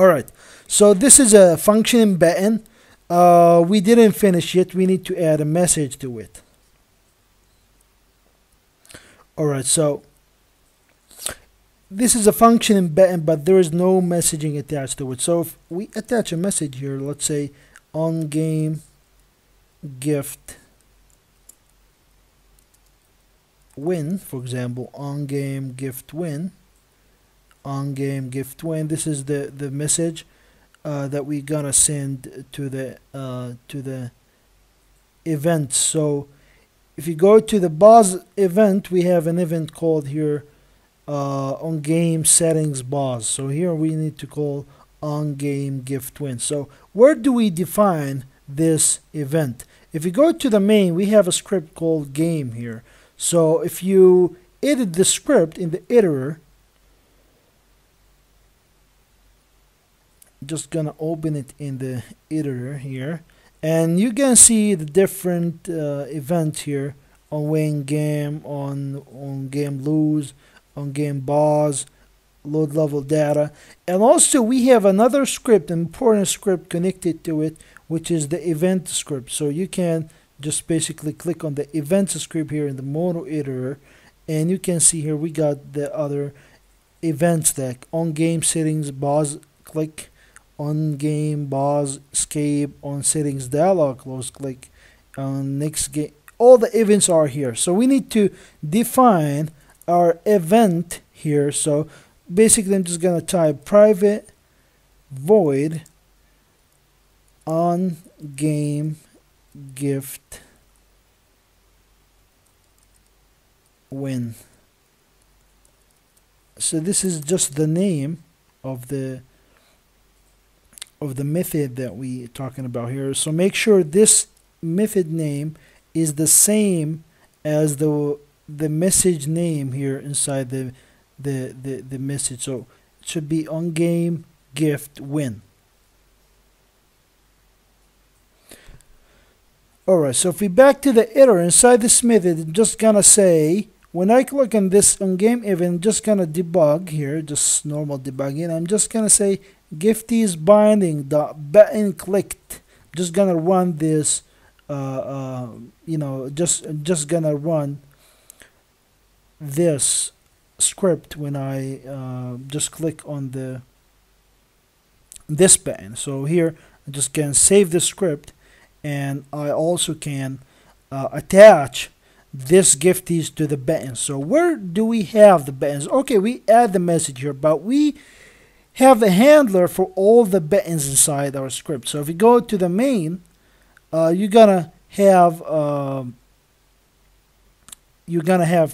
Alright, so this is a function button. We didn't finish yet. We need to add a message to it. Alright, so this is a function button, but there is no messaging attached to it. So if we attach a message here, let's say on game gift win, for example, on game gift win, on game gift win. This is the message that we gonna send to the event. So if you go to the boss event, we have an event called here on game settings boss. So here we need to call on game gift win. So where do we define this event? If you go to the main, we have a script called game here. So if you edit the script in the editor, just gonna open it in the editor here, and you can see the different events here: on win game, on game lose, on game boss, load level data. And also we have another script, an important script connected to it, which is the event script. So you can just basically click on the event script here in the mono editor, and you can see here we got the other event stack: on game settings boss, click; on game boss escape; on settings dialog, close click; on next game. All the events are here, so we need to define our event here. So basically I'm just gonna type private void on game gift win. So this is just the name of the method that we are talking about here. So make sure this method name is the same as the message name here inside the message. So it should be on game gift win. Alright, so if we back to the editor, inside this method, I'm just gonna say, when I click on this on game event, just gonna debug here, just normal debugging. I'm just gonna say Giftiz binding dot button clicked. Just gonna run this, just gonna run this script when I just click on this button. So here I just can save the script, and I also can attach this Giftiz to the button. So where do we have the buttons? Okay, we add the message here, but we have a handler for all the buttons inside our script. So if you go to the main, you're gonna have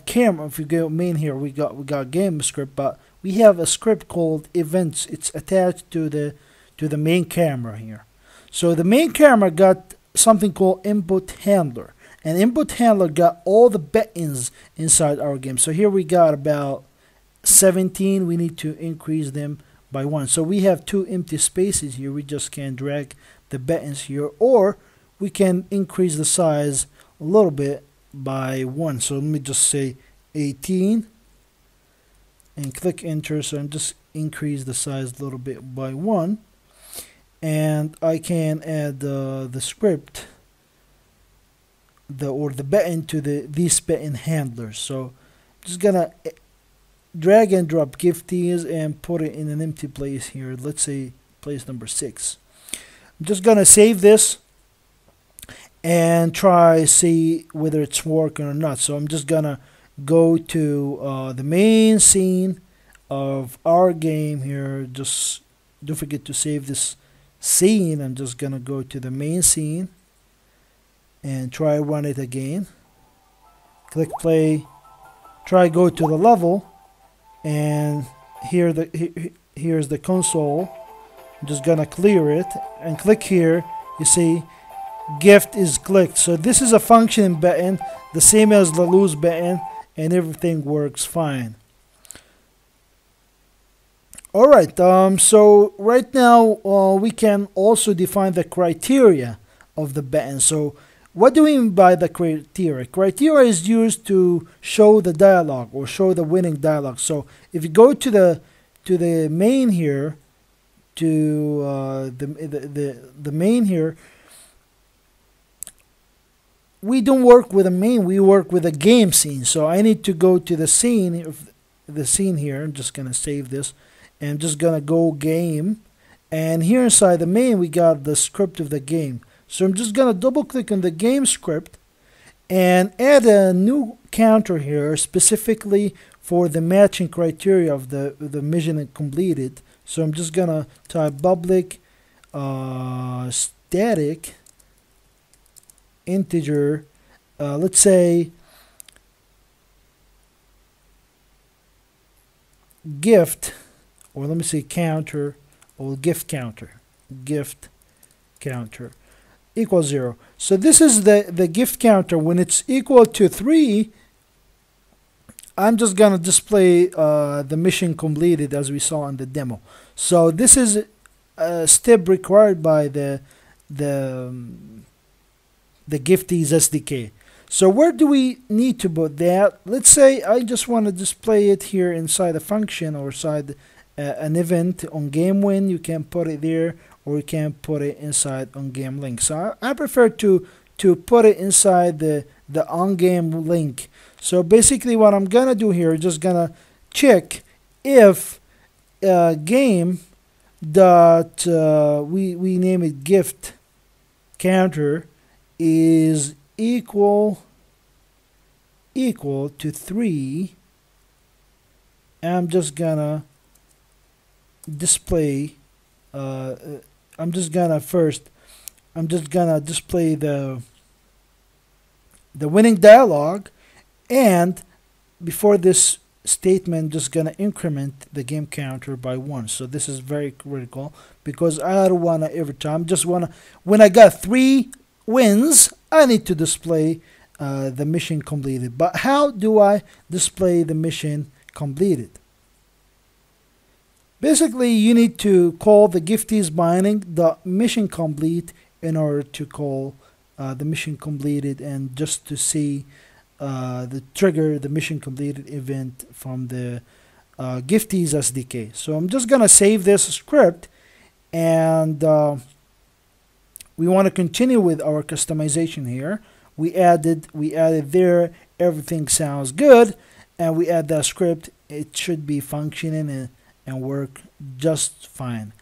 camera. If you go main here, we got game script, but we have a script called events. It's attached to the main camera here. So the main camera got something called input handler, and input handler got all the buttons inside our game. So here we got about 17. We need to increase them by one. So we have two empty spaces here. We just can drag the buttons here, or we can increase the size a little bit by one. So let me just say 18 and click enter. So I'm just increase the size a little bit by one, and I can add the script, or the button, to these button handlers. So I'm just gonna drag and drop Giftiz and put it in an empty place here. Let's say place number 6. I'm just gonna save this and try see whether it's working or not. So I'm just gonna go to the main scene of our game here. Just don't forget to save this scene. I'm just gonna go to the main scene and try run it again. Click play. Try go to the level. And here's the console. I'm just gonna clear it and click here. You see Giftiz clicked. So this is a function button, the same as the lose button, and everything works fine. All right, so right now we can also define the criteria of the button. So what do we mean by the criteria? Criteria is used to show the dialogue, or show the winning dialogue. So if you go to the main here, to the main here. We don't work with a main, we work with a game scene. So I need to go to the scene, here. I'm just gonna save this, and I'm just gonna go game, and here inside the main we got the script of the game. So I'm just gonna double click on the game script and add a new counter here specifically for the matching criteria of the mission completed. So I'm just gonna type public static integer, let's say gift, or let me say counter, or gift counter equals 0. So this is the gift counter. When it's equal to 3, I'm just gonna display the mission completed as we saw in the demo. So this is a step required by the Giftiz SDK. So where do we need to put that? Let's say I just want to display it here inside a function or inside an event on game win. You can put it there, or you can put it inside on game link. So I prefer to put it inside the on game link. So basically what I'm gonna do here is just gonna check if game dot we name it gift counter is equal to 3. I'm just gonna display I'm just gonna display the winning dialog, and before this statement just gonna increment the game counter by 1. So this is very critical, because I don't wanna every time just wanna, when I got 3 wins, I need to display the mission completed. But how do I display the mission completed? Basically, you need to call the Giftiz binding the mission complete in order to call the mission completed, and just to see the trigger the mission completed event from the Giftiz SDK. So I'm just gonna save this script, and we want to continue with our customization here. We added there, everything sounds good, and we add that script. It should be functioning and work just fine.